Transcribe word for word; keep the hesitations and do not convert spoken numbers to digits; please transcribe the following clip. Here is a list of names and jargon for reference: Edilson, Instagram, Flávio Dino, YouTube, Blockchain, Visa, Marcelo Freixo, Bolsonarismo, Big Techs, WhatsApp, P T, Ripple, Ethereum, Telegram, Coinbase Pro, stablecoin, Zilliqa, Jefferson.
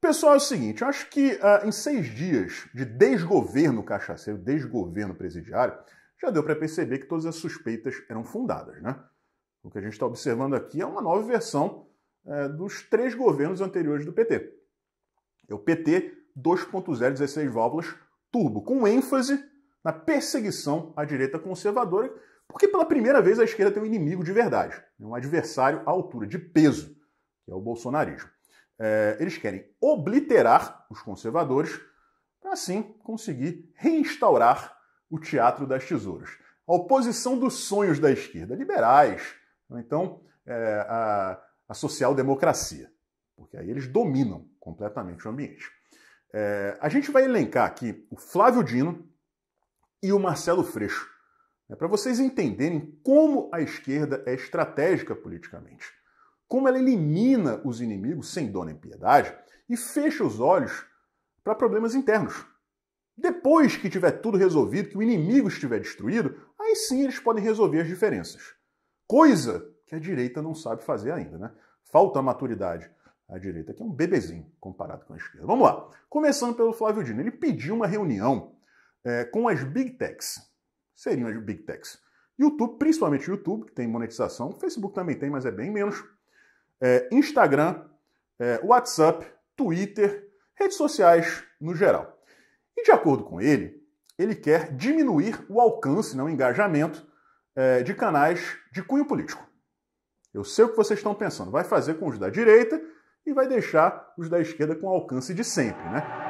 Pessoal, é o seguinte, eu acho que uh, em seis dias de desgoverno cachaceiro, desgoverno presidiário, já deu para perceber que todas as suspeitas eram fundadas, né? O que a gente está observando aqui é uma nova versão uh, dos três governos anteriores do P T. É o P T dois ponto zero, dezesseis válvulas, turbo, com ênfase na perseguição à direita conservadora, porque pela primeira vez a esquerda tem um inimigo de verdade, um adversário à altura de peso, que é o bolsonarismo. É, eles querem obliterar os conservadores para, assim, conseguir reinstaurar o teatro das tesouras. A oposição dos sonhos da esquerda, liberais, ou então é, a, a social-democracia, porque aí eles dominam completamente o ambiente. É, a gente vai elencar aqui o Flávio Dino e o Marcelo Freixo, né, para vocês entenderem como a esquerda é estratégica politicamente. Como ela elimina os inimigos sem dó nem piedade e fecha os olhos para problemas internos. Depois que tiver tudo resolvido, que o inimigo estiver destruído, aí sim eles podem resolver as diferenças. Coisa que a direita não sabe fazer ainda, né? Falta a maturidade à direita, que é um bebezinho comparado com a esquerda. Vamos lá. Começando pelo Flávio Dino. Ele pediu uma reunião é, com as Big Techs. Seriam as Big Techs. YouTube, principalmente o YouTube, que tem monetização. O Facebook também tem, mas é bem menos. É, Instagram, é, WhatsApp, Twitter, redes sociais no geral. E de acordo com ele, ele quer diminuir o alcance, né, o engajamento é, de canais de cunho político. Eu sei o que vocês estão pensando. Vai fazer com os da direita e vai deixar os da esquerda com alcance de sempre, né?